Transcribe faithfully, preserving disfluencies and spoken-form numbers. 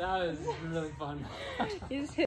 That was really fun.